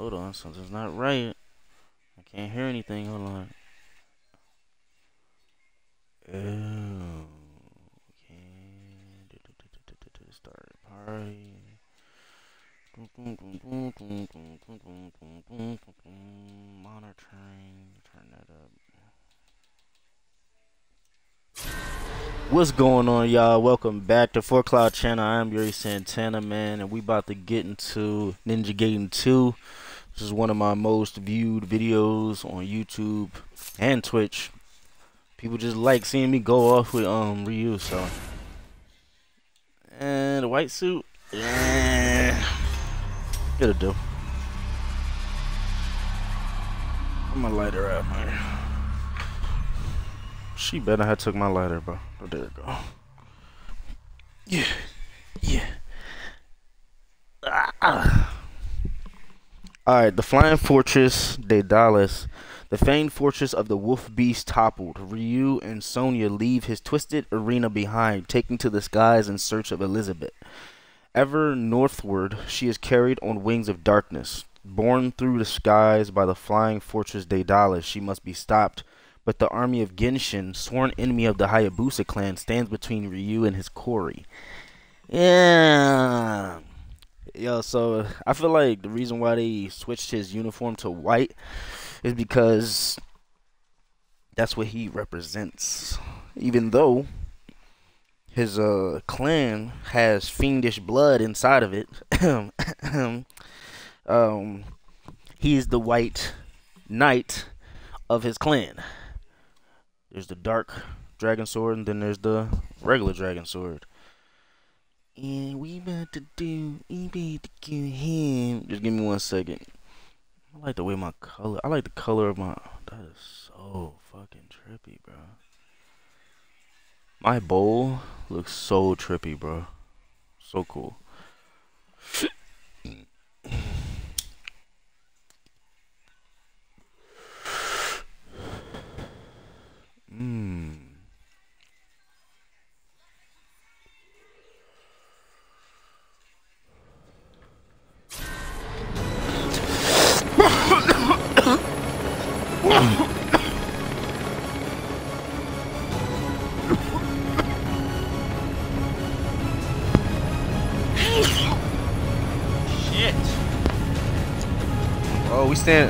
Hold on, something's not right. I can't hear anything. Hold on. Oh, okay. Start party. Monitoring. Turn that up. What's going on, y'all? Welcome back to 4Cloud Channel. I'm Yuri Santana, man, and we about to get into Ninja Gaiden 2. This is one of my most viewed videos on YouTube and Twitch. People just like seeing me go off with Ryu, so. And a white suit. Yeah. It'll do. I'm gonna light her up, man. She better have took my lighter, bro. Oh, there it go. Yeah. Yeah. Ah. Alright, the Flying Fortress Daedalus. The famed fortress of the wolf beast toppled. Ryu and Sonia leave his twisted arena behind, taking to the skies in search of Elizabeth. Ever northward, she is carried on wings of darkness. Borne through the skies by the Flying Fortress Daedalus, she must be stopped. But the army of Genshin, sworn enemy of the Hayabusa clan, stands between Ryu and his quarry. Yeah. Yo, so I feel like the reason why they switched his uniform to white is because that's what he represents. Even though his clan has fiendish blood inside of it, he's the white knight of his clan. There's the Dark Dragon Sword, and then there's the regular Dragon Sword. And we about to kill him. Just give me 1 second. I like the way my color. I like the color of my. That is so fucking trippy, bro. My bowl looks so trippy, bro. So cool. Mmm.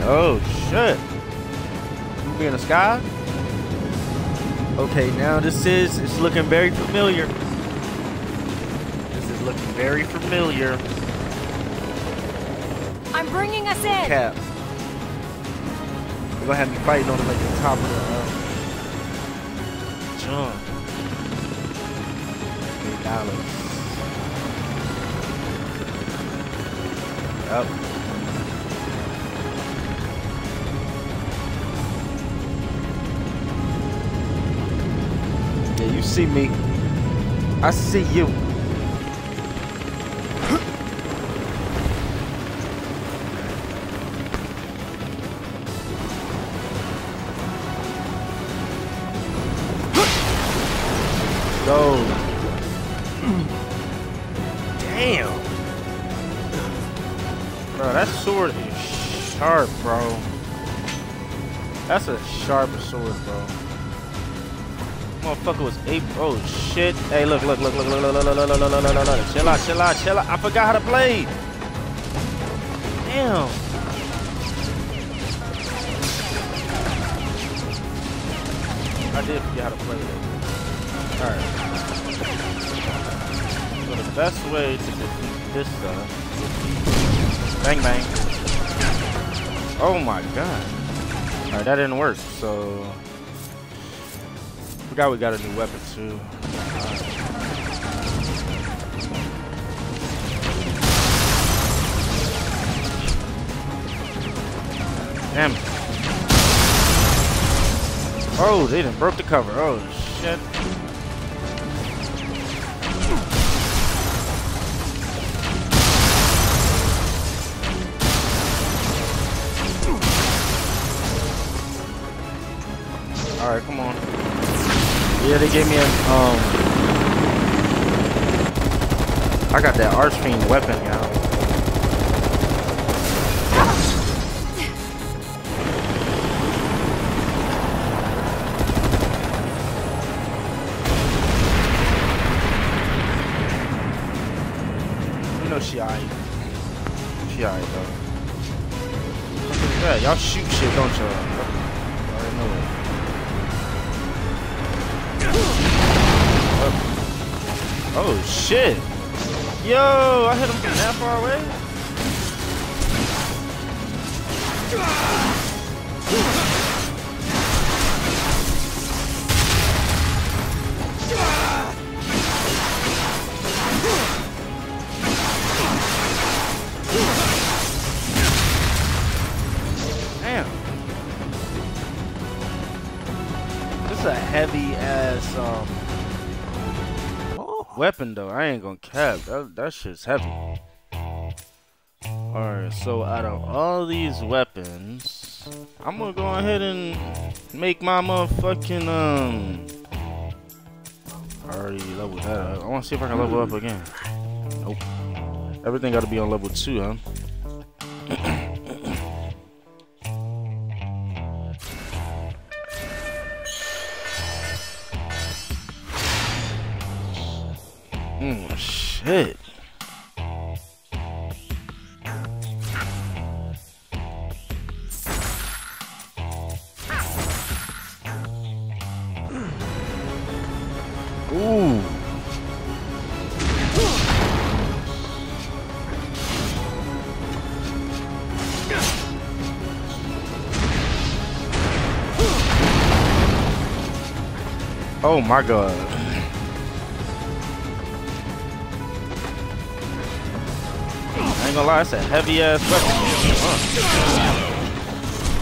Oh shit! We in the sky? Okay, now it's looking very familiar. This is looking very familiar. I'm bringing us in. Cap. They're gonna have me fighting on like the top of the jump. $8. Yep. You see me. I see you. Go. Damn. Bro, that sword is sharp, bro. That's a sharp sword, bro. Motherfucker was ape. Oh shit. Hey, look. Chill out. I forgot how to play. Damn. I did forget how to play it. Alright. So the best way to defeat this stuff. Bang, bang. Oh my god. Alright, that didn't work, so. I forgot we got a new weapon too. Damn it. Oh, they done broke the cover. Oh shit. Alright, come on. Yeah, they gave me a, I got that Archfiend weapon now. even though she eyed. She eyed though. Y'all shoot shit, don't y'all? I already know it. Oh. Oh shit! Yo, I hit him from that far away? Damn. This is a heavy ass weapon though. I ain't gonna cap. That shit's heavy. Alright, so out of all these weapons, I'm gonna go ahead and make my motherfucking I already leveled that up. I wanna see if I can level up again. Nope. Everything gotta be on level 2, huh? Mm, shit. Ooh. Oh my god. I ain't gonna lie, it's a heavy ass weapon.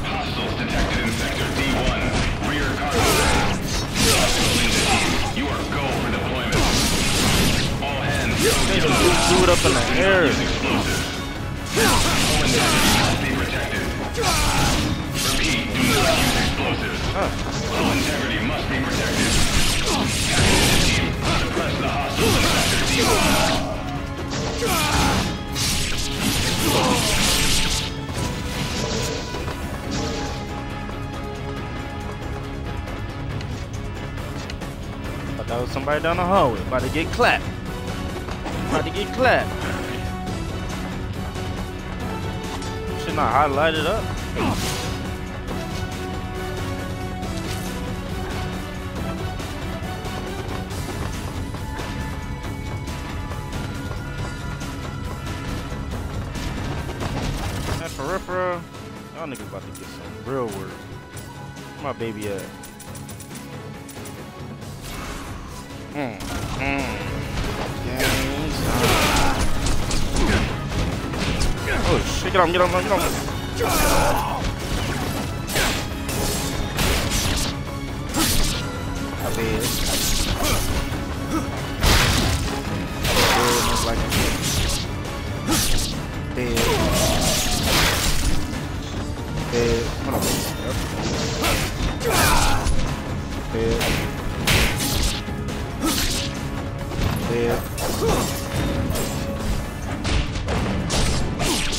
Hostiles detected in sector D1. Rear cargo. You are go for deployment. All hands. Do it up in the air. Be protected. Repeat, do not use explosives. All integrity must be protected. Suppress the hostiles in sector D1. Thought that was somebody down the hallway. About to get clapped. About to get clapped. Shouldn't I highlight it up? Peripheral, y'all niggas about to get some real work. Where my baby at? Oh shit, get on. Come on.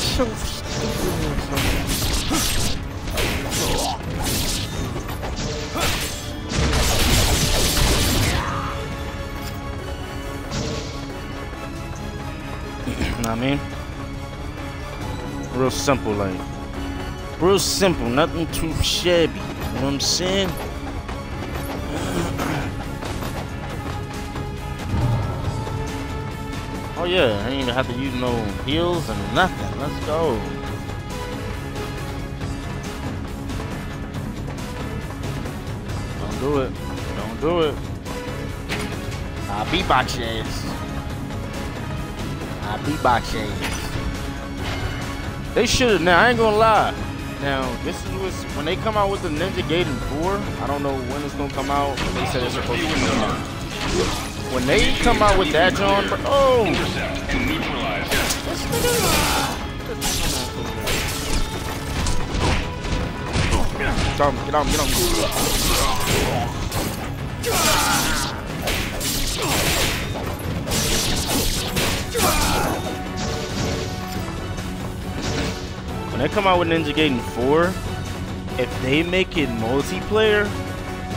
So stupid. I mean, real simple, like. Real simple, nothing too shabby, you know what I'm saying? Oh yeah, I ain't even have to use no heels and nothing, let's go. Don't do it, don't do it. I'll beatbox your ass. I'll beatbox your ass. They should've, now I ain't gonna lie. Now, this is what's, when they come out with the Ninja Gaiden 4, I don't know when it's gonna come out, but they said it's supposed to come out. When they come out with that, John, oh! Get on, get on, get on. When they come out with Ninja Gaiden 4, if they make it multiplayer,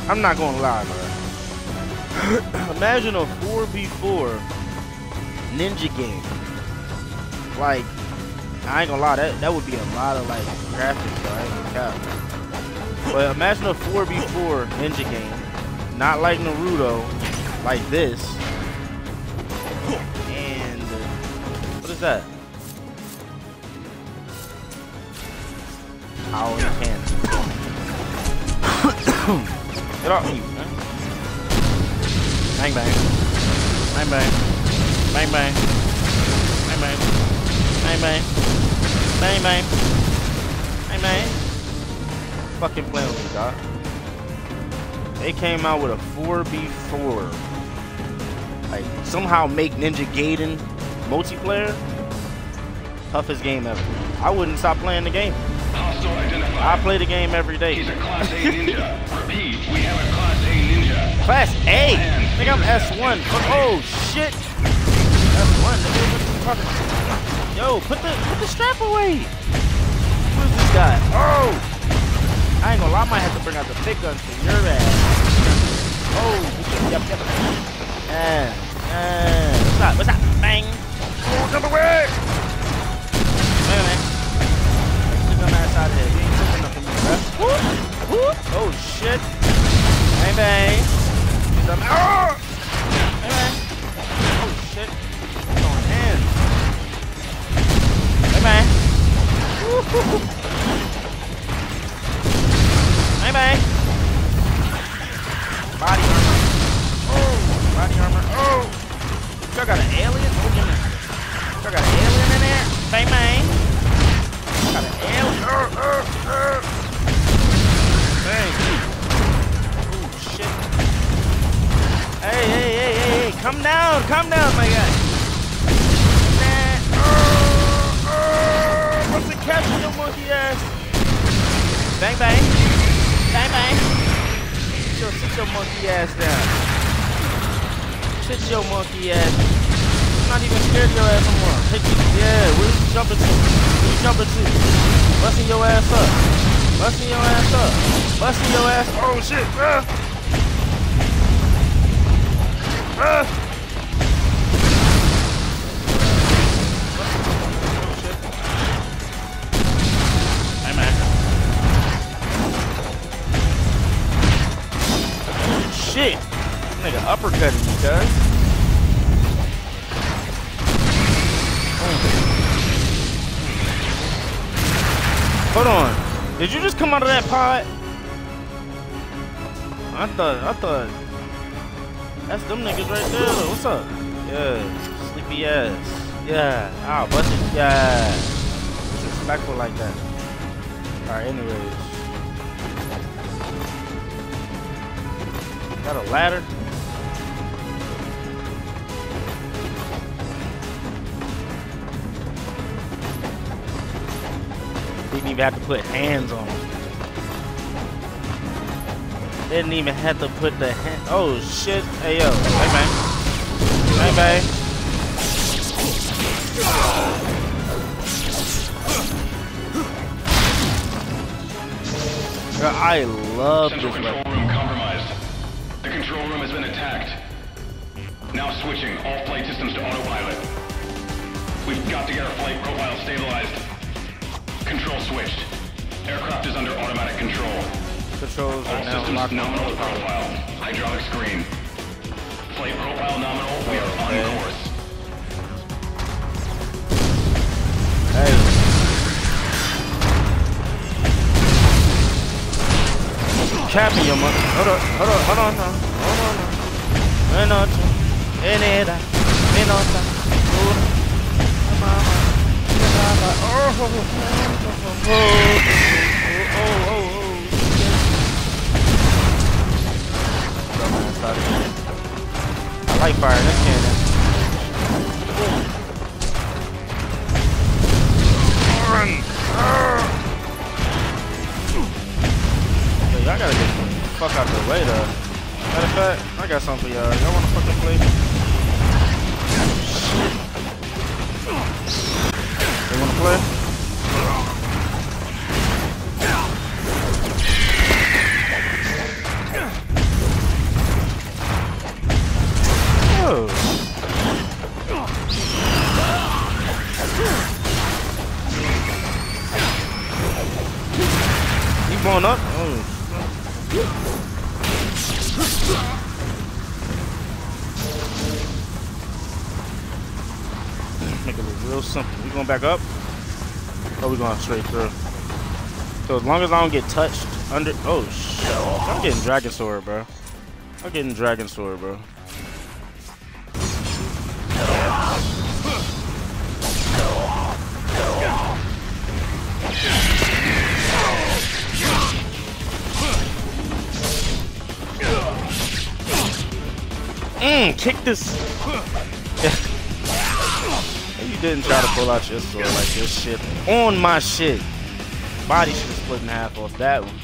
I'm not gonna lie, bro. Imagine a 4v4 Ninja game like, I ain't gonna lie, that would be a lot of, like, graphics, though, I ain't gonna cap. But imagine a 4v4 ninja game, not like Naruto, like this. And, what is that? Owl in the can. Get off me, man. Bang, bang. Bang, bang. Bang, bang. Bang, bang. Bang bang. Bang bang. Bang bang. Fucking playing with me, dog. They came out with a 4v4. Like, somehow make Ninja Gaiden multiplayer? Toughest game ever. I wouldn't stop playing the game. I play the game every day. He's a Class A ninja. Repeat, we have a Class A ninja. Class A? I think I'm S1. Oh, shit. S1. Nigga. Yo, put the strap away! Who's this guy? Oh! I ain't gonna lie, I might have to bring out the big guns for your ass. Oh! Yep. What's up? Bang! Oh, the other way! Wait a minute. Get your ass out of here. You ain't doing nothing, bruh. Whoop! Whoop! Oh, shit! Bang, bang! Oh! Bang, bang! Oh, shit! Bang. Bang bang. Body armor. Oh, body armor. Oh, y'all got an alien. Y'all got an alien in there. Bang bang. Got an alien. Bang. Oh shit. Hey! Come down, my guy. Catching the monkey ass. Bang bang. Bang bang. Sit your monkey ass down. Sit your monkey ass. I'm not even scared of your ass no more. Yeah, where you jumping to? Busting your ass up. Oh shit. Shit! Nigga uppercutting me, cuz. Hold on. Did you just come out of that pod? I thought. That's them niggas right there. What's up? Yeah. Sleepy ass. Yeah. Ow, bust it. Yeah. Disrespectful like that. Alright, anyways. Got a ladder. Didn't even have to put hands on him. Oh shit. Hey yo. Bang bang. Bang bang. Girl, I love this weapon. Control room has been attacked. Now switching all flight systems to autopilot. We've got to get our flight profile stabilized. Control switched. Aircraft is under automatic control. Controls are now locked. Nominal profile. Hydraulic screen. Flight profile nominal. We are on course. Hey. Capping your money. Hold on. I like firing this cannon. Y'all gotta get the fuck out the way though. Matter of fact, I got something for y'all. Y'all wanna fucking play? Shit. They wanna play? Oh. going up? Oh. Make it look real simple. We going back up? Or we going straight through? So as long as I don't get touched under... Oh, shit. I'm getting Dragon Sword, bro. I'm getting Dragon Sword, bro. Kick this... You didn't try to pull out your sword like this shit on my shit. Body should have split in half off that one.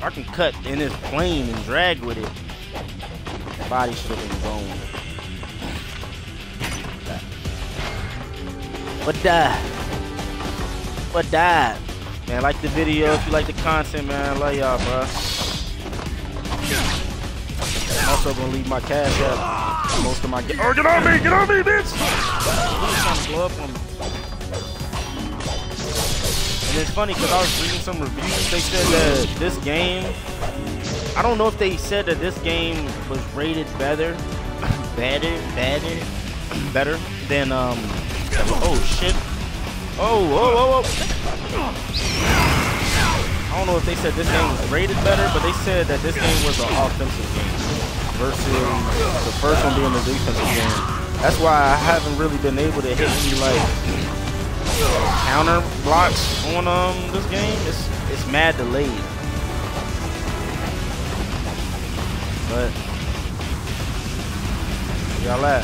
I can cut in this plane and drag with it. Body should have been gone. But die. But die. Man, like the video if you like the content, man. I love y'all, bro. I'm also gonna leave my cash up. Most of my get oh, get on me, bitch! I'm trying to blow up on me. And it's funny because I was reading some reviews. They said that this game, I don't know if they said that this game was rated better than oh shit! Oh! I don't know if they said this game was rated better, but they said that this game was an offensive game versus the first one being the defensive game. That's why I haven't really been able to hit any like counter blocks on this game. It's mad delayed. But y'all at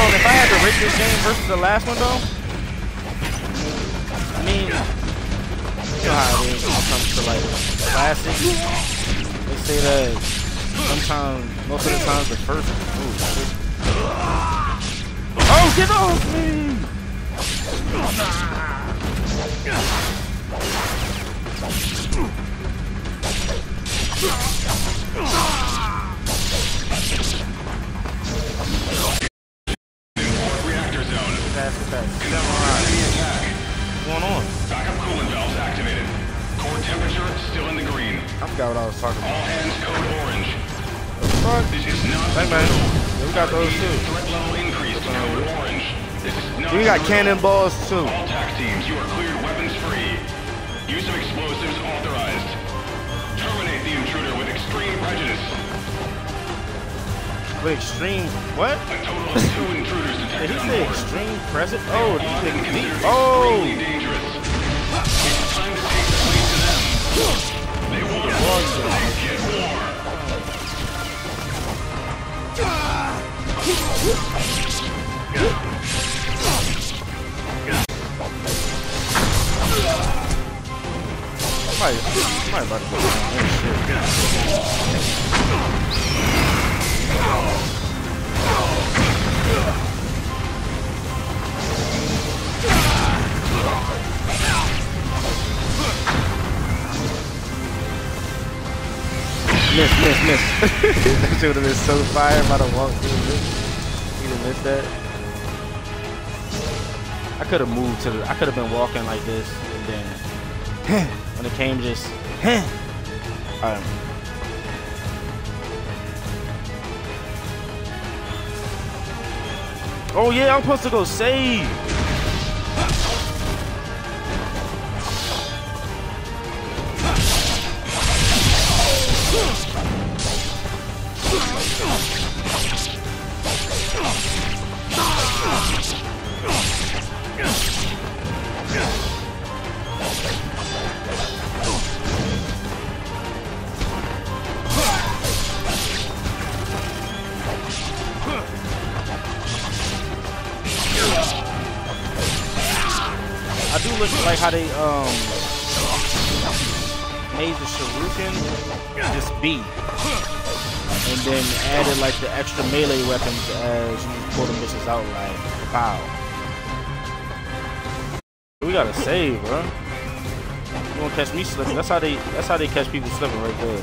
if I had to rate this game versus the last one though, I mean, you know how it is when it comes to like classics. They say that sometimes, most of the times, the first. Ooh. Oh, get off me! Reactor zone. Fast. What's going on? Backup coolant valves activated. Core temperature still in the green. I forgot what I was talking about. All hands code orange. What the fuck? This is not. Hey man, we got those too. Threat level increased. Code orange. This is not. We got cannonballs too. All attack teams, you are cleared weapons free. Use of explosives authorized. Terminate the intruder with extreme prejudice. With extreme what? A total of 2 intruders detected. Did he say extreme present? Oh, he said me. Oh. They want to get war. I'm about to go down. Shit. Miss. That shit would have been so fire if I'd have walked through this. You didn't miss that. I could have moved to the. I could have been walking like this, and then when it came, just. Alright. Oh yeah, I'm supposed to go save. I do look like how they made the shuriken just B, and then added like the extra melee weapons as you pull them bitches out like wow. We gotta save, bro. You won't catch me slipping. That's how they catch people slipping right there.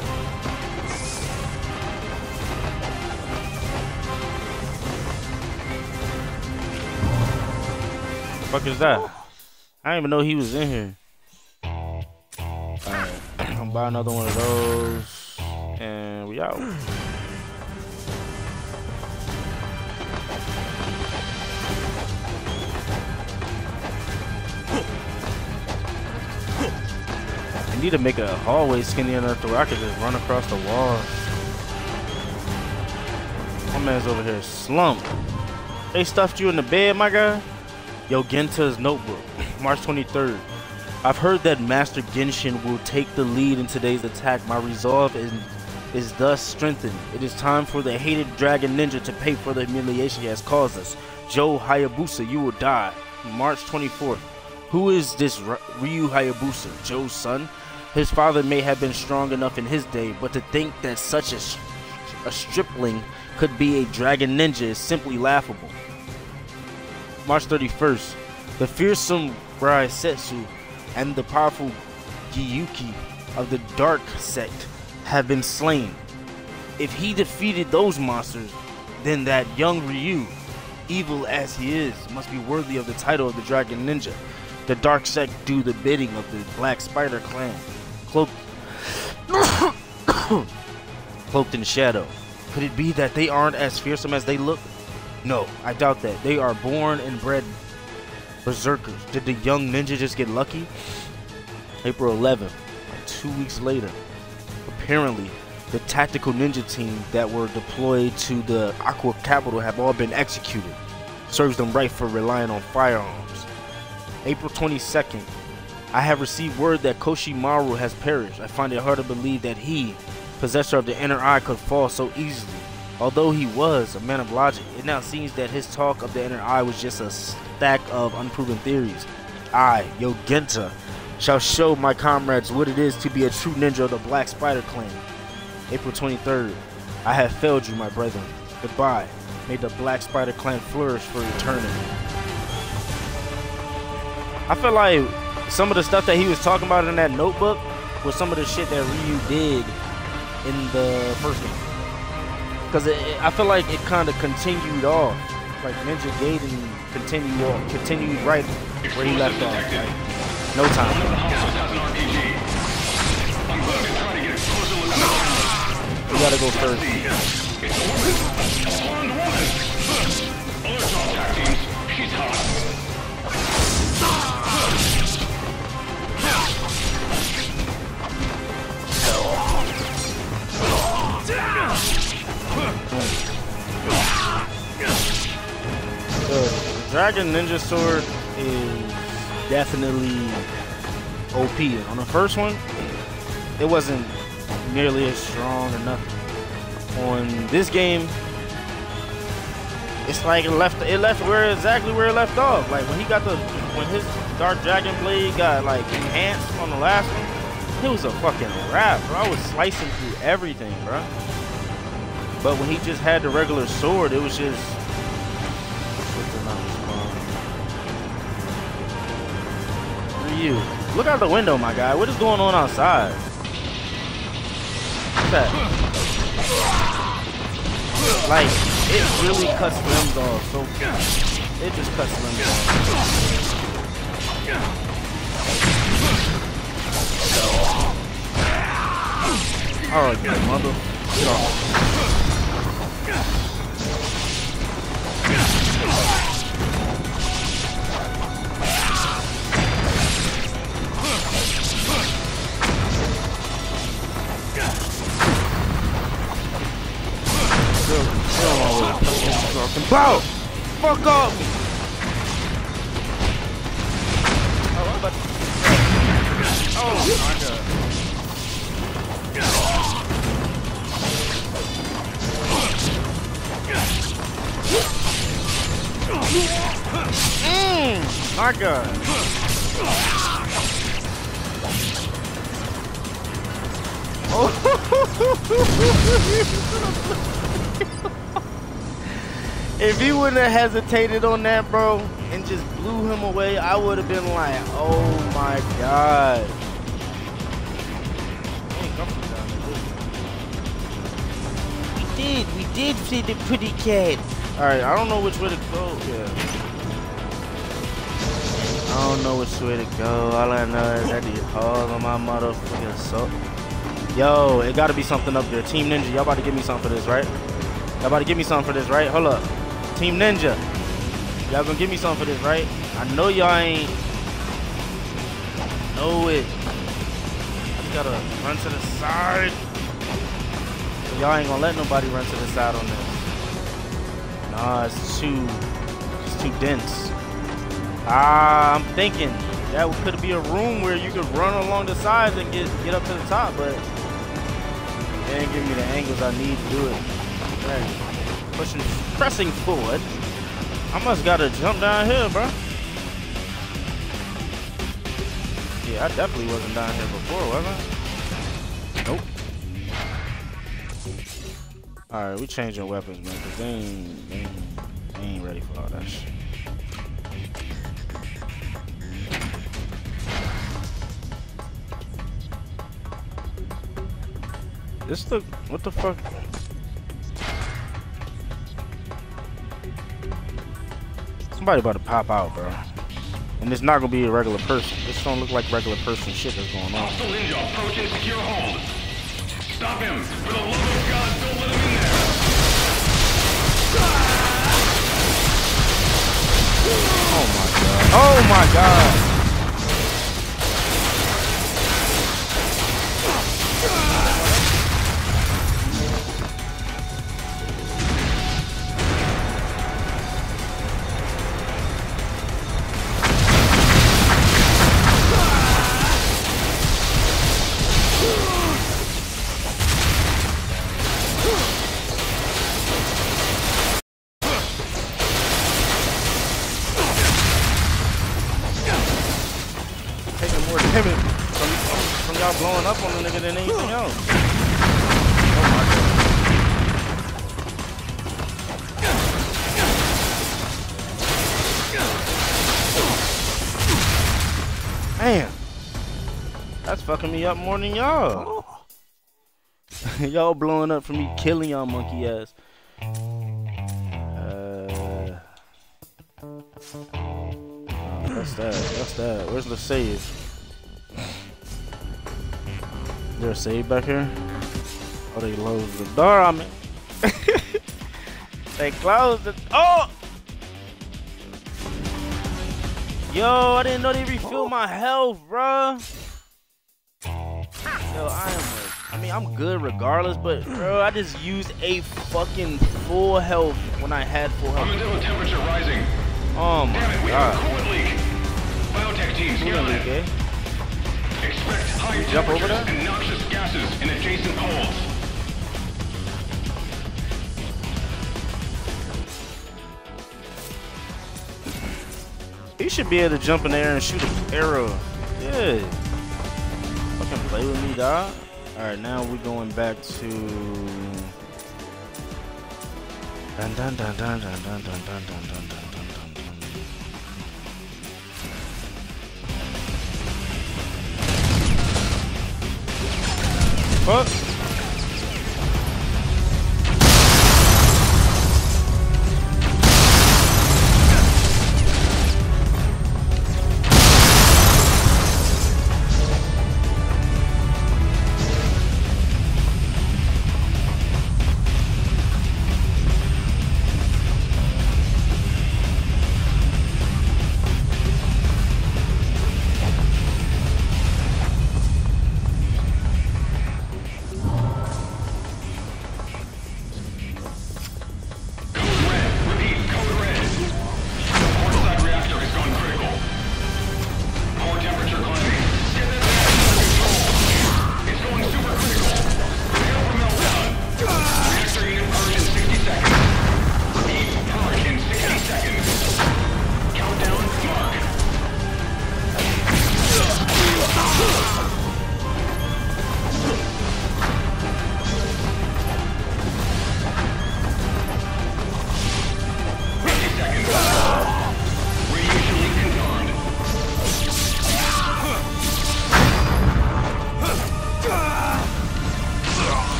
fuck is that? I didn't even know he was in here. Alright, I'm gonna buy another one of those. And we out. I need to make a hallway skinny enough to where I can just run across the wall. My man's over here slumped. They stuffed you in the bed, my guy. Yogenta's notebook, March 23rd. I've heard that Master Genshin will take the lead in today's attack. My resolve is thus strengthened. It is time for the hated dragon ninja to pay for the humiliation he has caused us. Joe Hayabusa, you will die. March 24th. Who is this Ryu Hayabusa, Joe's son? His father may have been strong enough in his day, but to think that such a stripling could be a dragon ninja is simply laughable. March 31st, the fearsome Rai Setsu and the powerful Gyuki of the Dark Sect have been slain. If he defeated those monsters, then that young Ryu, evil as he is, must be worthy of the title of the Dragon Ninja. The Dark Sect do the bidding of the Black Spider Clan, cloaked in shadow. Could it be that they aren't as fearsome as they look? No, I doubt that. They are born and bred berserkers. Did the young ninja just get lucky? April 11th, like 2 weeks later. Apparently, the tactical ninja team that were deployed to the Aqua Capital have all been executed. Serves them right for relying on firearms. April 22nd. I have received word that Koshimaru has perished. I find it hard to believe that he, possessor of the inner eye, could fall so easily. Although he was a man of logic, it now seems that his talk of the inner eye was just a stack of unproven theories. I, Yogenta, shall show my comrades what it is to be a true ninja of the Black Spider Clan. April 23rd. I have failed you, my brethren. Goodbye. May the Black Spider Clan flourish for eternity. I feel like some of the stuff that he was talking about in that notebook was some of the shit that Ryu did in the first game, because I feel like it kind of continued off, like Ninja Gaiden continued right where he left off, like, no time. We gotta go first. The Dragon Ninja Sword is definitely OP. On the first one, it wasn't nearly as strong or nothing. On this game, it's like it left where exactly where it left off. Like when he got when his Dark Dragon Blade got like enhanced on the last one, it was a fucking wrap, bro. I was slicing through everything, bro. But when he just had the regular sword, it was just... Ryu, look out the window, my guy. What is going on outside? What's that? Like, it really cuts limbs off. So it just cuts limbs off. Alright, you mother. Get off. Wow! Fuck up! Oh, I'm about to... Oh my god! My god! If he wouldn't have hesitated on that, bro, and just blew him away, I would have been like, oh my god. We did see the pretty cat. Alright, I don't know which way to go. Yeah. I don't know which way to go. All I know is that these holes on my motherfucking soul. Yo, it gotta be something up there. Team Ninja, y'all about to give me something for this, right? Y'all about to give me something for this, right? Hold up. Team Ninja, y'all gonna give me something for this, right? I know y'all ain't. Know it. I just gotta run to the side. Y'all ain't gonna let nobody run to the side on this. Nah, it's too dense. I'm thinking that could be a room where you could run along the sides and get up to the top, but they ain't giving me the angles I need to do it. Right. Pressing forward. I must gotta jump down here, bro. Yeah, I definitely wasn't down here before, was I? Nope. Alright, we changing weapons, man, because they ain't ready for all that shit. This look, what the fuck? Somebody about to pop out, bro. And it's not gonna be a regular person. This don't look like regular person shit that's going on. Hostile ninja approaching secure hold. Stop him! For the love of God, don't let him in there! Oh my god. Oh my god! Blowing up on the nigga than anything else. Oh my god. Man. That's fucking me up more than y'all. Y'all blowing up for me killing y'all monkey ass. What's that? What's that? Where's the save? Is there a save back here? Oh, they closed the door on me. They closed the... Oh! Yo, I didn't know they refilled my health, bruh. Yo, I'm good regardless, but, bro, I just used a fucking full health when I had full health. I'm in temperature rising. Oh, my Damn it, we have a coolant leak. Biotech teams, hear that. Eh? Expect high temperatures and noxious gases in adjacent holes. He should be able to jump in the air and shoot an arrow. Yeah. Fucking play with me, dog. Alright, now we're going back to... Dun dun dun dun dun dun dun dun dun dun. Oh.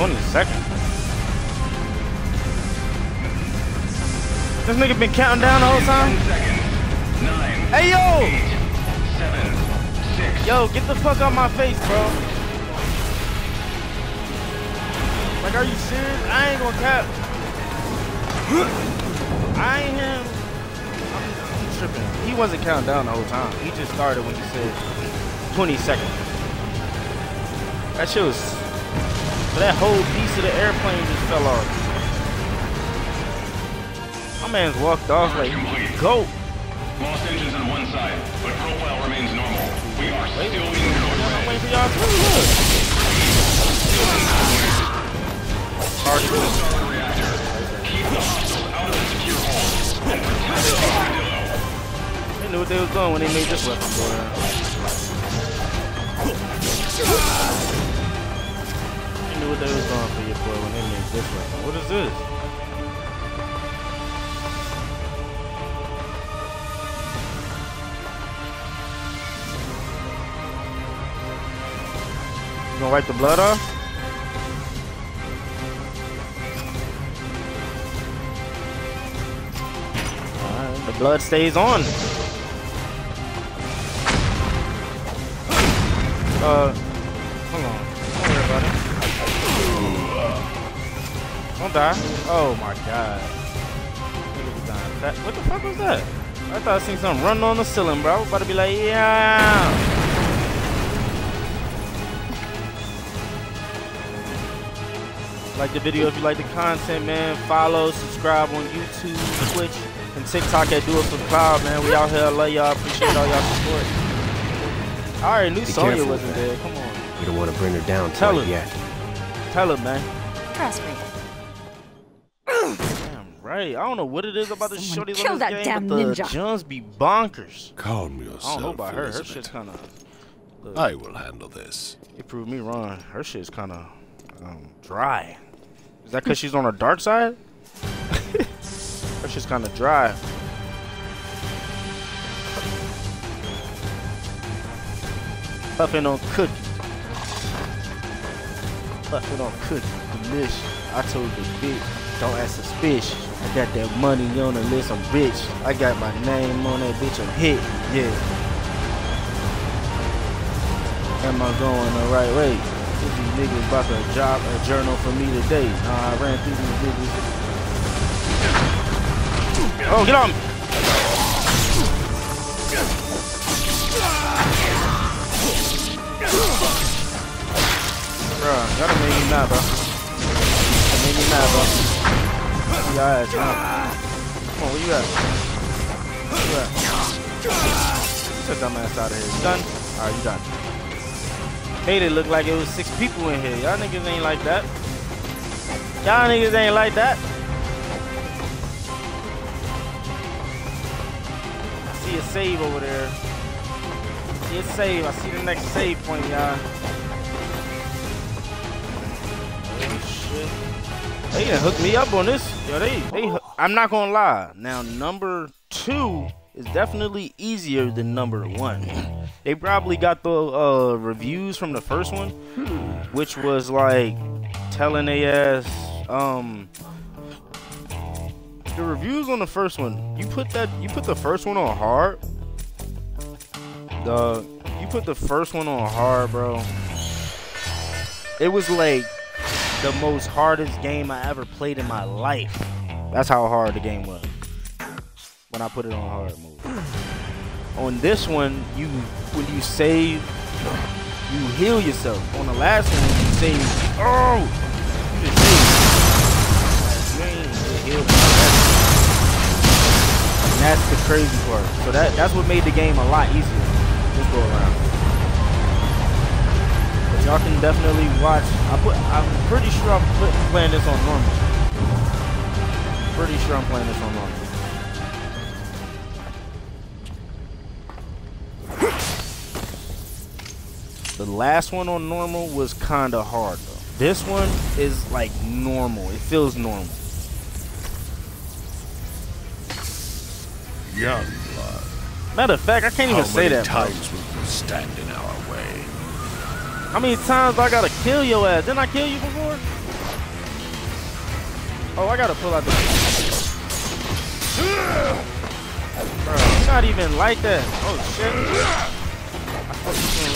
22nd. This nigga been counting down the whole time? Nine, hey, yo! Eight, seven, six, yo, get the fuck out my face, bro. Like, are you serious? I ain't gonna cap. I ain't him. I'm tripping. He wasn't counting down the whole time. He just started when he said 20 seconds. That shit was... That whole piece of the airplane just fell off. Man's walked off like go. Lost engines on one side, but profile remains normal. We are still in code red. Keep the hostile out of the secure hole and protect the armadillo. They knew what they was doing when they made this weapon go around. They knew what they was doing for your boy when they made this weapon. What is this? Gonna wipe the blood off? Alright, the blood stays on. Hold on. Don't worry about it. Don't die. Oh my god. What the fuck was that? I thought I seen something running on the ceiling, bro. I was about to be like, yeah. Like the video if you like the content, man. Follow, subscribe on YouTube, Twitch, and TikTok at Do It For Cloud, man. We out here. I love y'all. Appreciate all y'all support. All right, new Sonia wasn't there. Come on. You don't want to bring her down. Tell her yet. Tell her, man. Trust me. Damn right. I don't know what it is about this shorty little game, that damn but the ninja. Jones be bonkers. Calm yourself. I don't know about her. Her shit's kind of. I will handle this. It proved me wrong. Her shit's kind of dry. Is that because she's on her dark side? Or she's kind of dry. Puffing on cookie. Puffing on cookie. Delicious. I told the bitch, don't act suspicious. I got that money on the list, I'm rich. I got my name on that bitch, I'm hit. Yeah. Am I going the right way? These niggas about to job a journal for me today. I ran through these niggas. Oh, get on me! Bruh, gotta make me mad, bro. That made me mad, bro. Your ass, huh? Come on, where you at? Where you at? Get your dumb ass out of here. You done? Alright, you done. Made it look like it was 6 people in here. Y'all niggas ain't like that. Y'all niggas ain't like that. I see a save over there. I see a save. I see the next save point, y'all. Oh, shit. They done hooked me up on this. Yo, they I'm not gonna lie. Now, number 2 is definitely easier than number 1. They probably got the reviews from the first one, which was like telling they ass the reviews on the first one. You put the first one on hard. You put the first one on hard, bro. It was like the most hardest game I ever played in my life. That's how hard the game was when I put it on hard mode. On this one, you when you save, you heal yourself. On the last one, you save. Oh, you just save. And that's the crazy part. So that's what made the game a lot easier this go around. But y'all can definitely watch. I'm pretty sure I'm playing this on normal. Pretty sure I'm playing this on normal. The last one on normal was kind of hard, though. This one is like normal. It feels normal. Young blood. Matter of fact, I can't even say that. How many times will you stand in our way? How many times I gotta kill your ass? Didn't I kill you before? Oh, I gotta pull out the... Bro, it's not even like that. Oh, shit. I fucking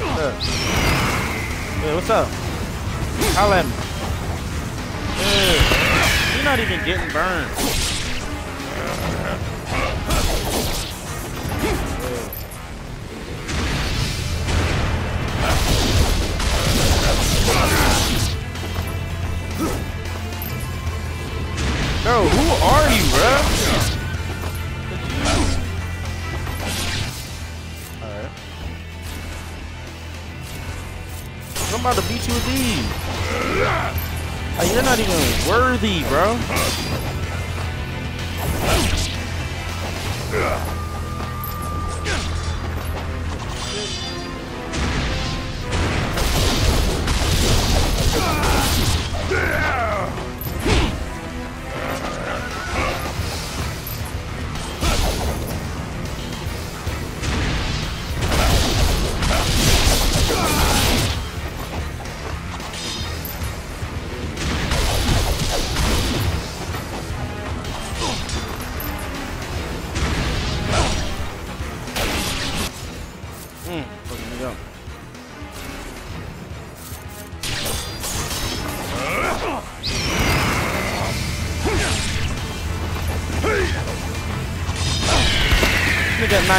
look. Look. Hey, what's up? Holla at me. Hey, you're not even getting burned. Bro, who are you, bro? Alright. I'm about to beat you with these. Like, you're not even worthy, bro. Not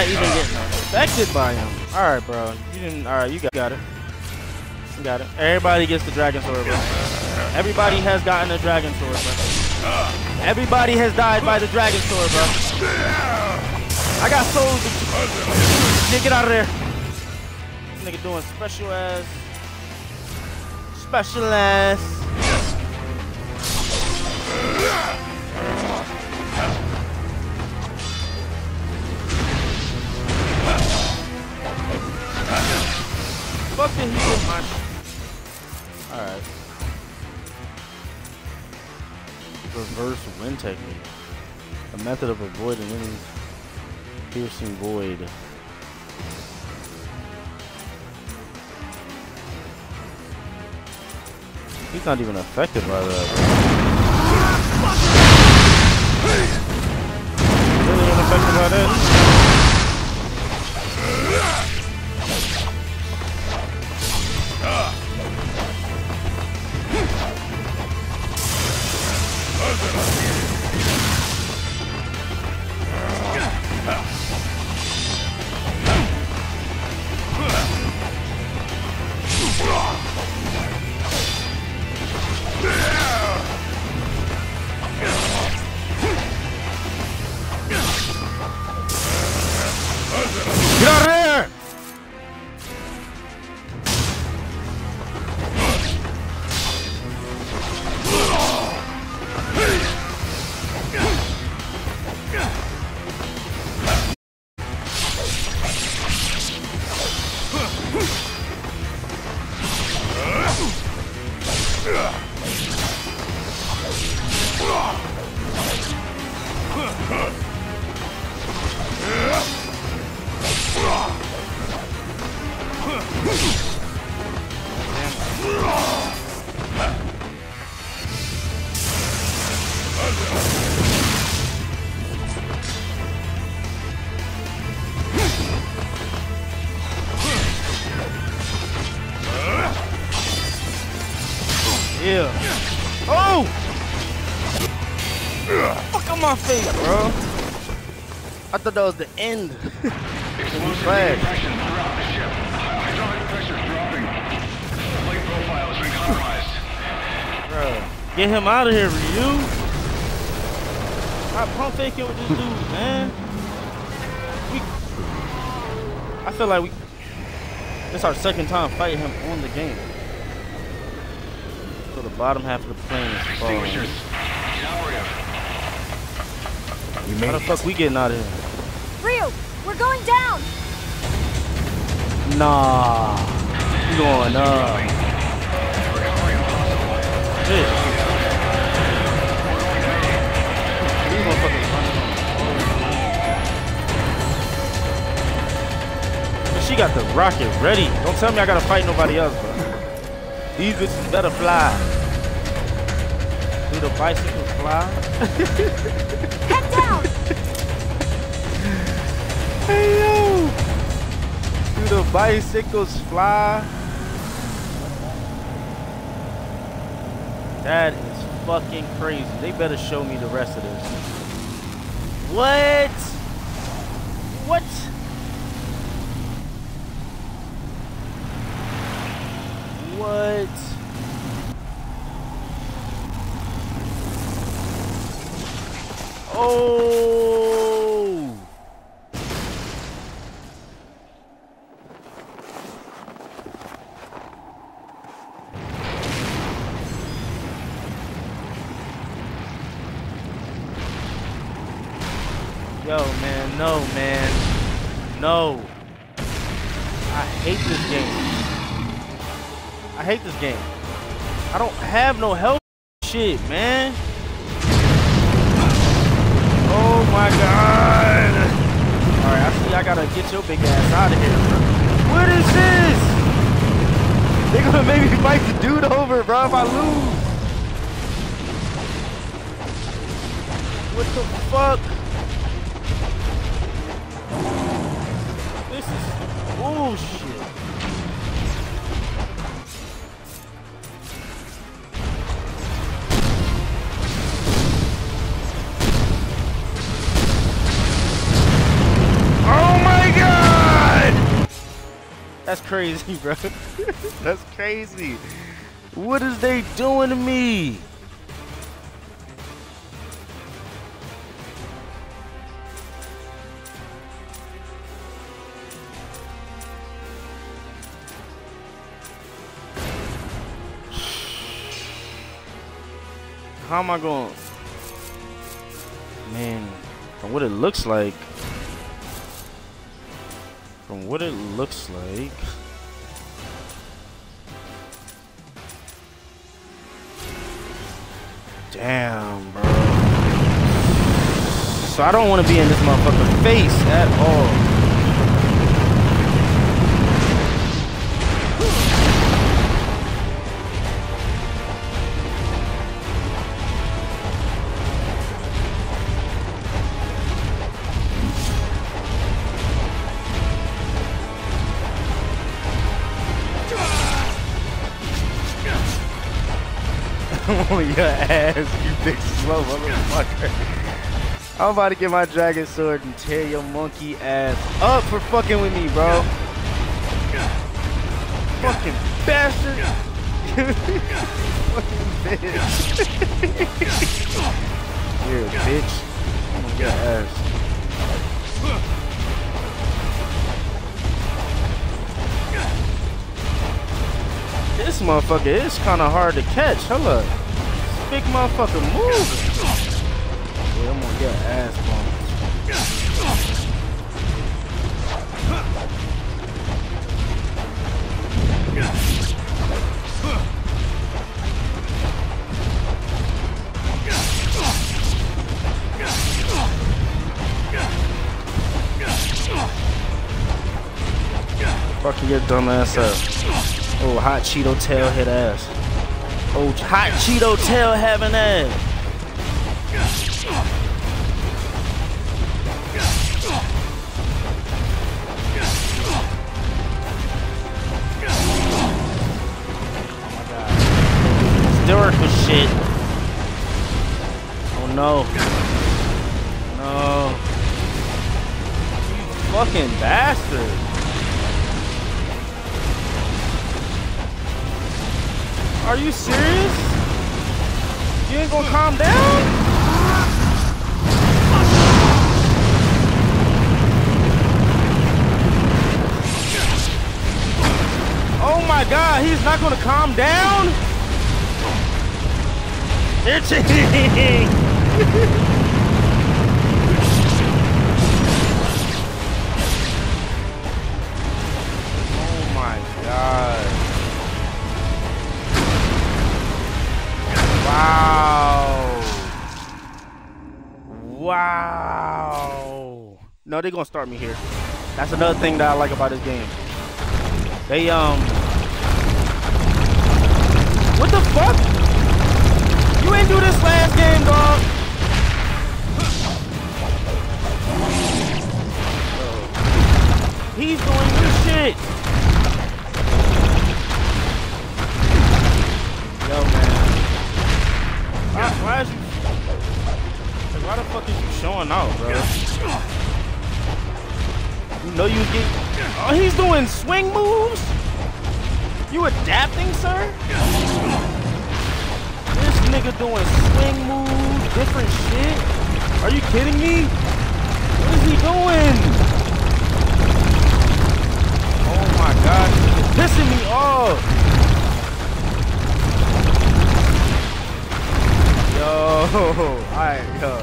even getting affected by him. All right, bro. You didn't. All right, you got it. You got it. Everybody gets the dragon sword, bro. Everybody has gotten the dragon sword, bro. Everybody has died by the dragon sword, bro. I got souls. Nigga, get out of there. This nigga doing special ass. Special ass. Fuck did he get my shit? Alright. Reverse wind technique. A method of avoiding any piercing void. He's not even affected by that. Really unaffected by that? Face, bro. I thought that was the end. Flag. Bro, get him out of here, Ryu. Stop pump faking with this dude, man. I feel like it's our second time fighting him on the game. So the bottom half of the plane is falling. How the fuck we getting out of here? Ryu, we're going down! Nah. We're going up. Shit. These motherfuckers. She got the rocket ready. Don't tell me I gotta fight nobody else, bro. These bitches better fly. Do the bicycle fly? Head down! Hey yo! Do the bicycles fly? That is fucking crazy. They better show me the rest of this. What? What? What? Oh! Yo, man, no, man. No. I hate this game. I hate this game. I don't have no help. Shit, man. Oh my god. All right, I see I gotta get your big ass out of here. What is this? They're gonna make me fight the dude over, bro, if I lose. What the fuck? This is bullshit. That's crazy, bro. That's crazy. What is they doing to me? How am I going? Man, from what it looks like. From what it looks like, damn, bro. So I don't want to be in this motherfucker's face at all. Your ass, you big slow motherfucker. I'm about to get my dragon sword and tear your monkey ass up for fucking with me, bro. Fucking bastard. Fucking bitch. You're a bitch. I'm gonna get your ass. This motherfucker is kind of hard to catch. Hold up. This big motherfucker moving. Yeah, I'm gonna get ass bombed. Fucking your dumb ass up. Oh, hot Cheeto tail head ass. Oh, hot Cheeto tail having ass. Oh my god. Historical shit. Oh no. No. You fucking bastard. Are you serious? You ain't gonna calm down? Oh my god, he's not gonna calm down? They're cheating! Oh my god. Wow. Wow. No, they're gonna start me here. That's another thing that I like about this game. They what the fuck? You ain't do this last game, dog. He's doing this shit. Yo, man. Why is you... Like, why the fuck is you showing out, bro? You know you get... Oh, he's doing swing moves? You adapting, sir? This nigga doing swing moves, different shit? Are you kidding me? What is he doing? Oh my god, this nigga's pissing me off. Yo, alright, yo.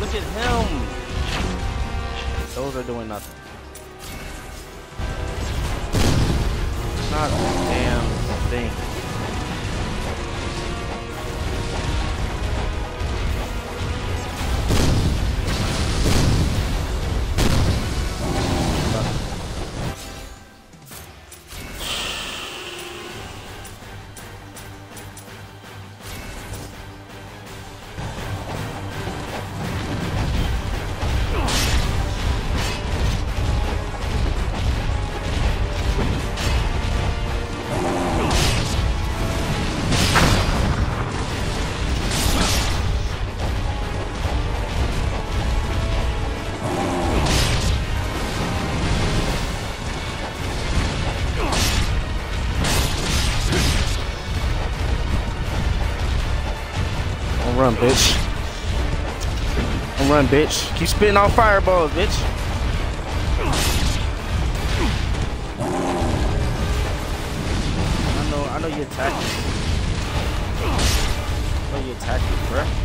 Look at him. Those are doing nothing. Not a damn thing. Bitch. Don't run, bitch. Keep spitting out fireballs, bitch. I know you're attacking. I know you're attacking, bruh.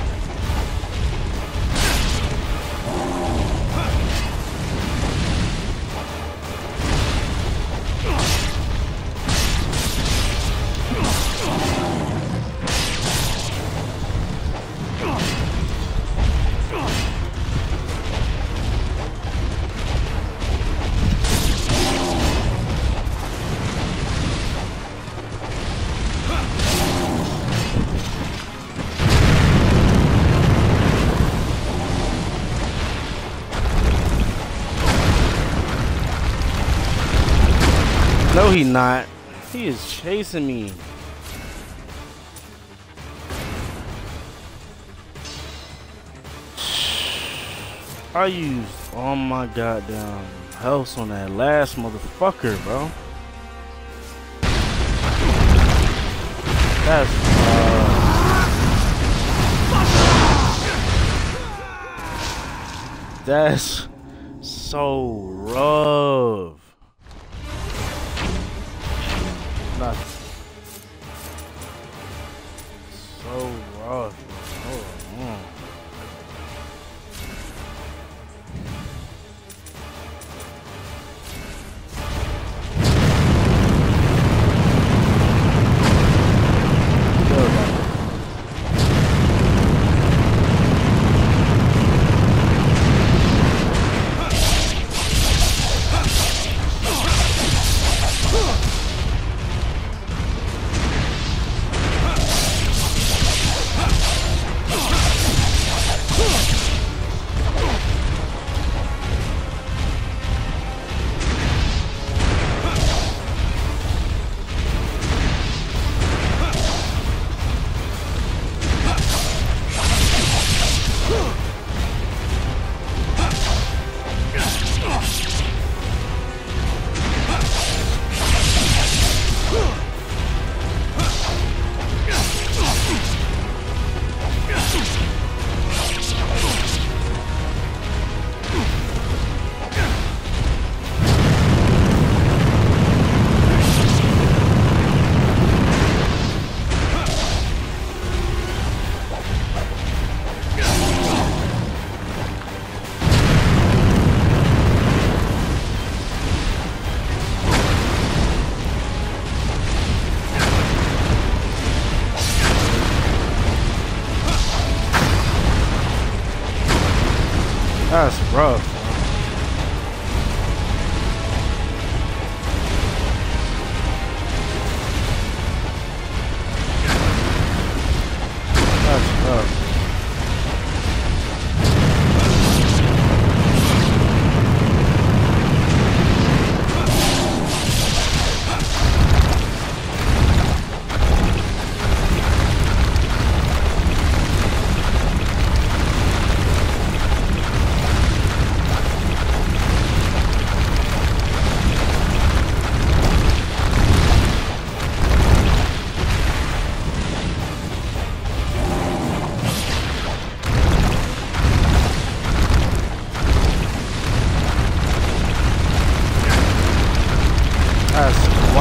No, he not. He is chasing me. I used all my goddamn health on that last motherfucker, bro. That's that's so rough. So rough. Oh, man.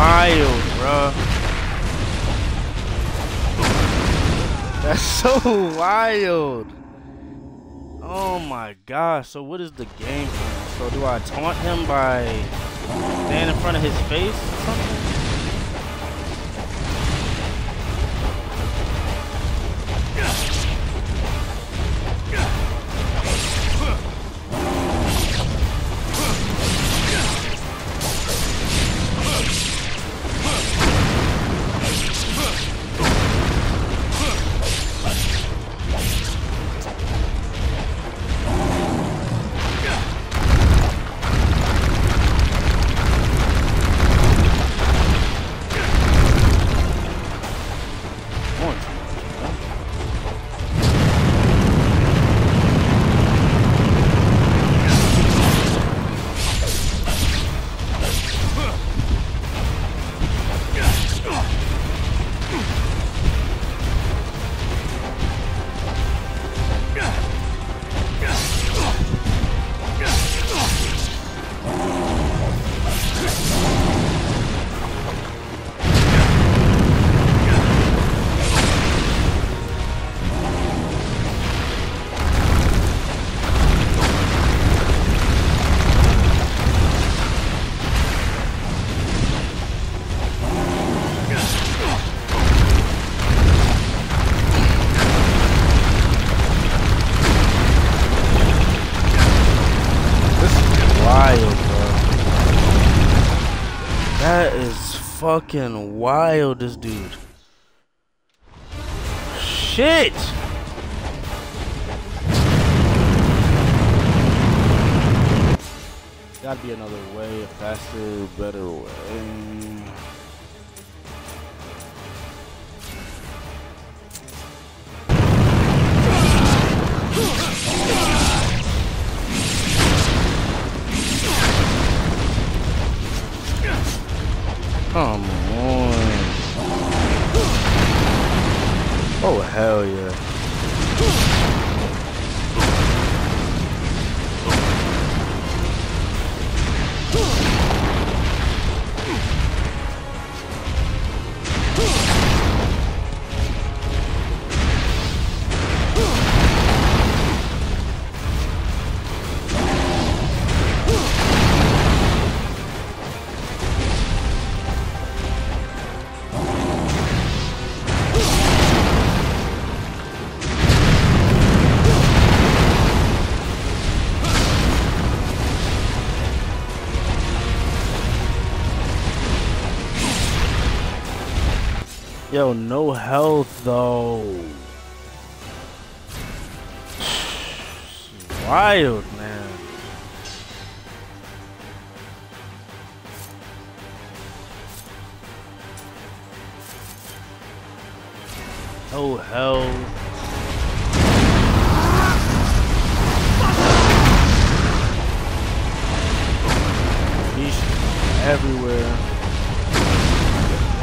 wild, bro. That's so wild. Oh my gosh. So what is the game plan? So do I taunt him by standing in front of his face or something? Fucking wild, this dude. Shit. Gotta be another way, a faster, better way. Come on. Oh, hell yeah. Yo, no health though. Wild, man. No health. Everywhere.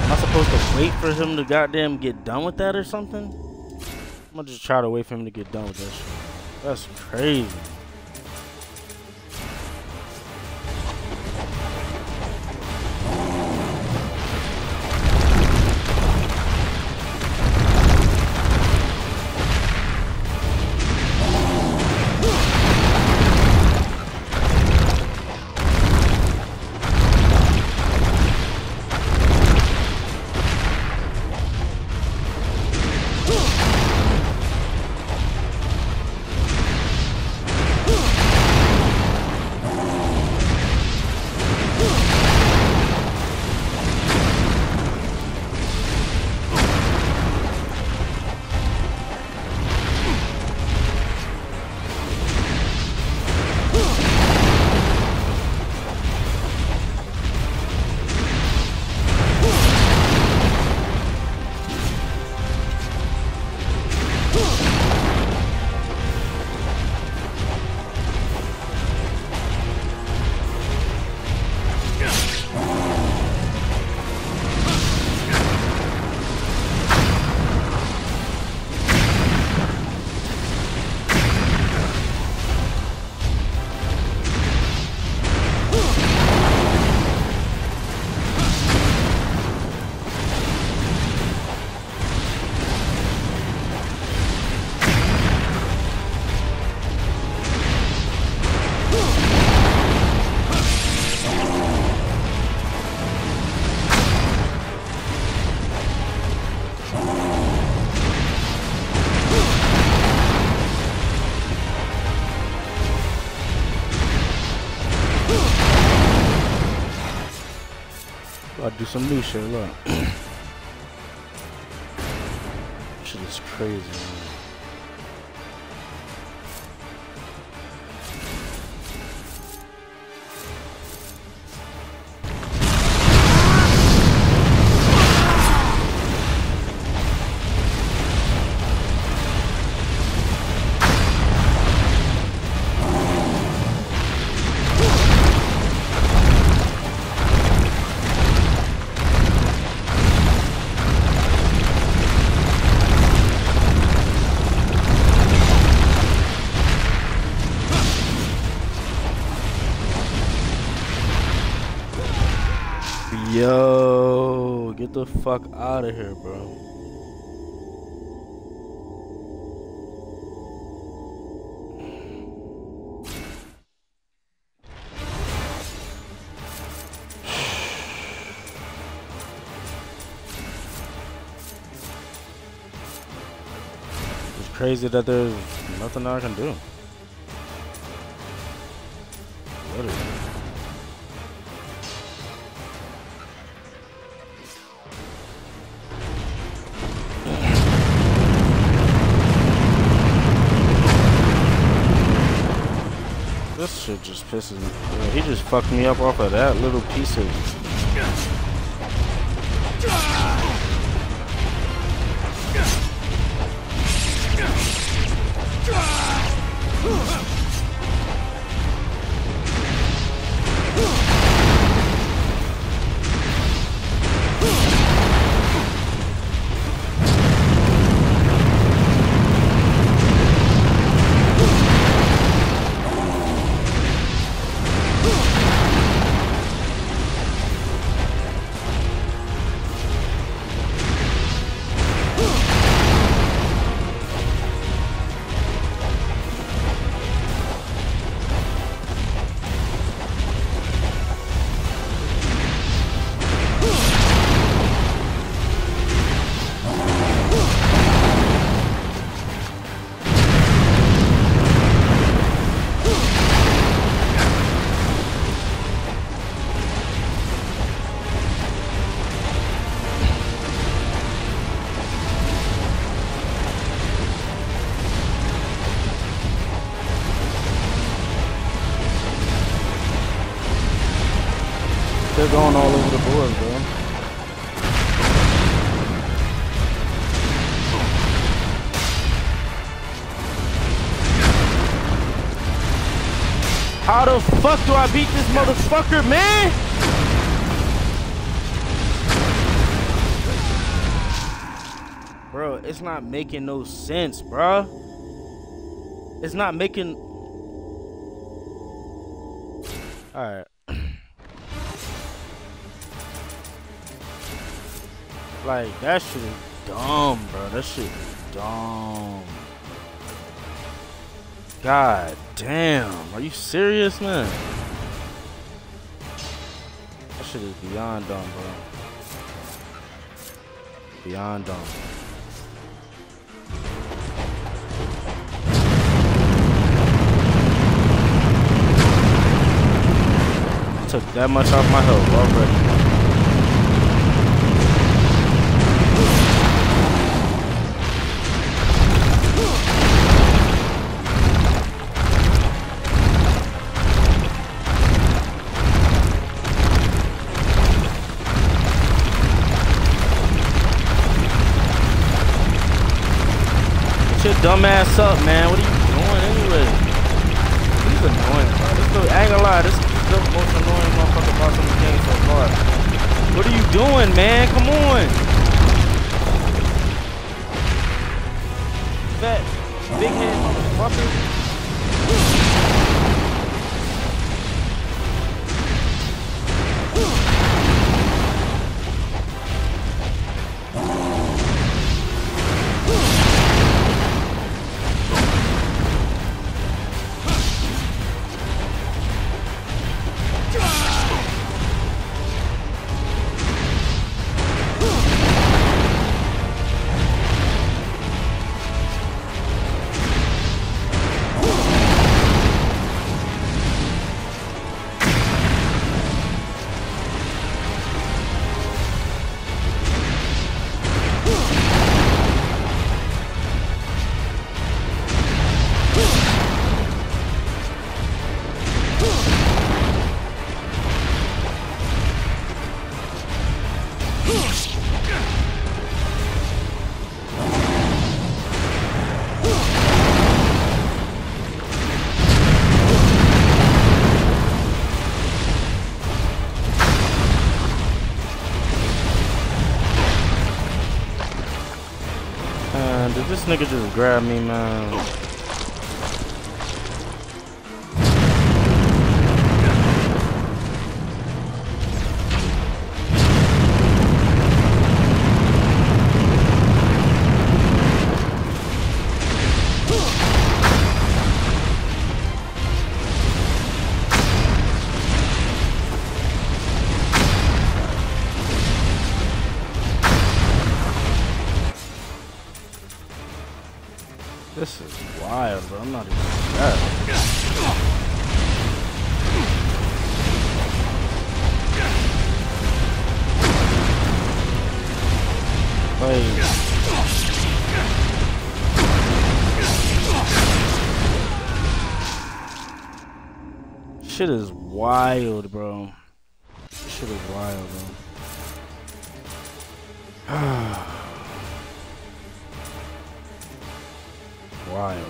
Am I supposed to wait for him to goddamn get done with that or something? I'm gonna just try to wait for him to get done with this. That's crazy. I'll do some new shit, look. Shit is crazy, man. Yo, get the fuck out of here, bro. It's crazy that there's nothing I can do. Shit just pisses me. Yeah, he just fucked me up off of that little piece of. They're going all over the board, bro. How the fuck do I beat this motherfucker, man? Bro, it's not making no sense, bro. It's not making... Alright. Like, that shit is dumb, bro. That shit is dumb. God damn. Are you serious, man? That shit is beyond dumb, bro. Beyond dumb. I took that much off my health already. Dumbass up, man. What are you doing anyway? He's annoying, bro. This dude, I ain't gonna lie, this is the most annoying motherfucker boss in the game so far. What are you doing, man? Come on. Fat, big head motherfucker. this nigga just grabbed me, man. This is wild, bro. I'm not even that. Like, shit is wild, bro. Shit is wild, bro. Wild.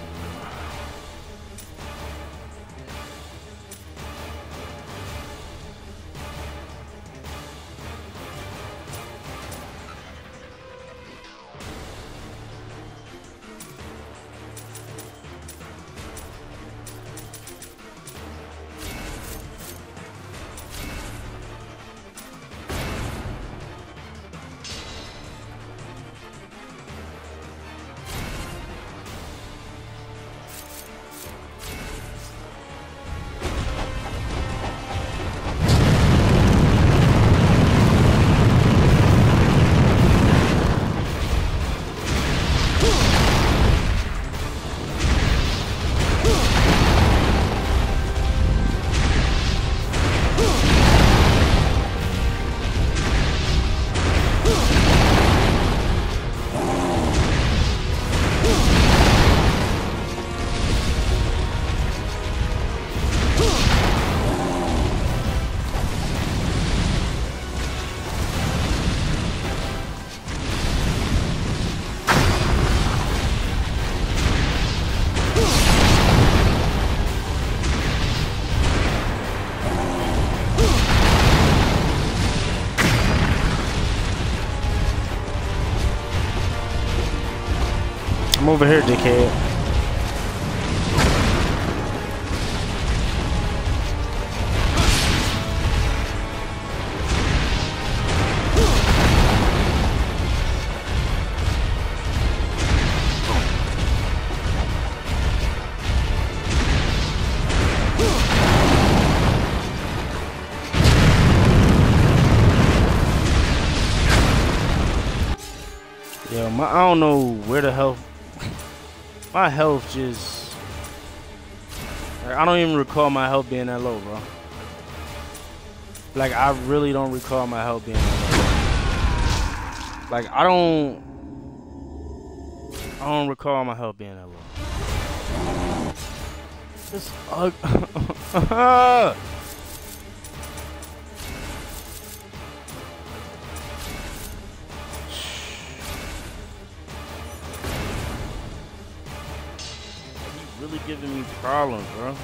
I'm over here, dickhead. Yeah, I don't know where the hell. My health just... I don't even recall my health being that low, bro. Like, I really don't recall my health being that low. Like, I don't recall my health being that low. Just... really giving me problems, bro.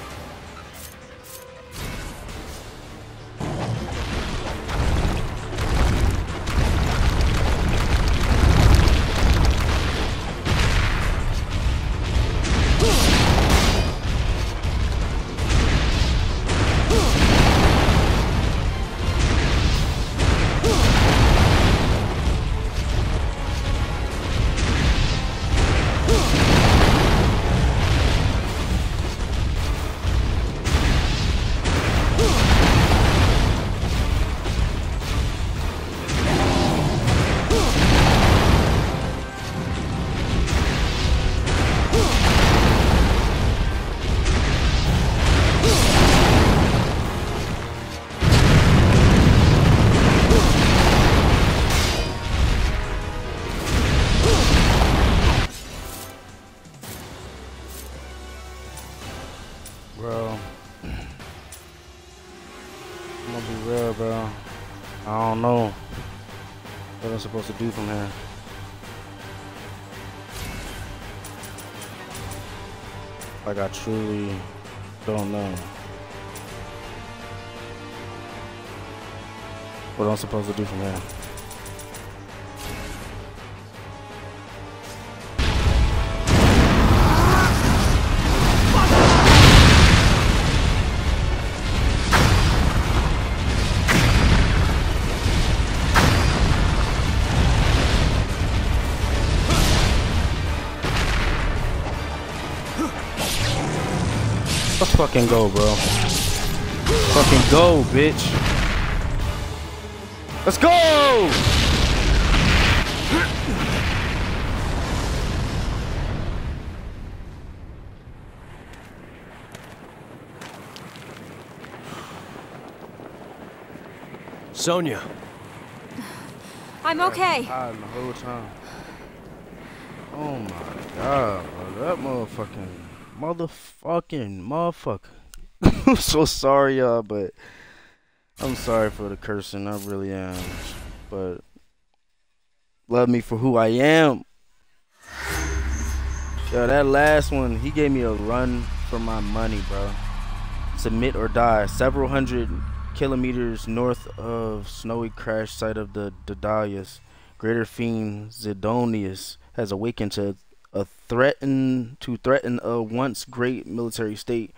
Supposed to do from here. Like, I truly don't know what I'm supposed to do from here. Let's fucking go, bro. Fucking go, bitch. Let's go! Sonia. I'm okay. I'm the whole time. Oh my god, bro. That motherfucker. I'm so sorry, y'all, but I'm sorry for the cursing. I really am. But love me for who I am. Yo, that last one, he gave me a run for my money, bro. Submit or die. Several hundred kilometers north of snowy crash site of the Daedalus, greater fiend Zidonius has awakened to threaten a once great military state.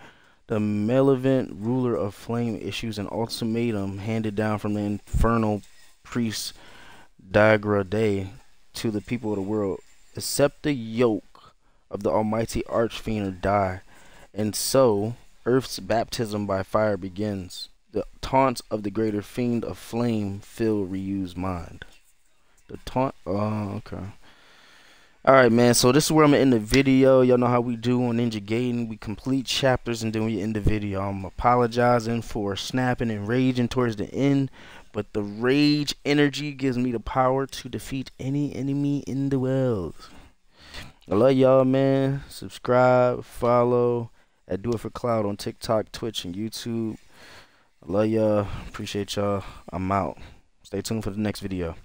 The malevolent ruler of flame issues an ultimatum handed down from the infernal priest Diagra Dei to the people of the world: accept the yoke of the almighty Archfiend or die. And so Earth's baptism by fire begins. The taunts of the greater fiend of flame fill Ryu's mind. The taunt. Oh, okay. Alright, man, so this is where I'm going to end the video. Y'all know how we do on Ninja Gaiden. We complete chapters and then we end the video. I'm apologizing for snapping and raging towards the end, but the rage energy gives me the power to defeat any enemy in the world. I love y'all, man. Subscribe, follow at Do It For Cloud on TikTok, Twitch, and YouTube. I love y'all. Appreciate y'all. I'm out. Stay tuned for the next video.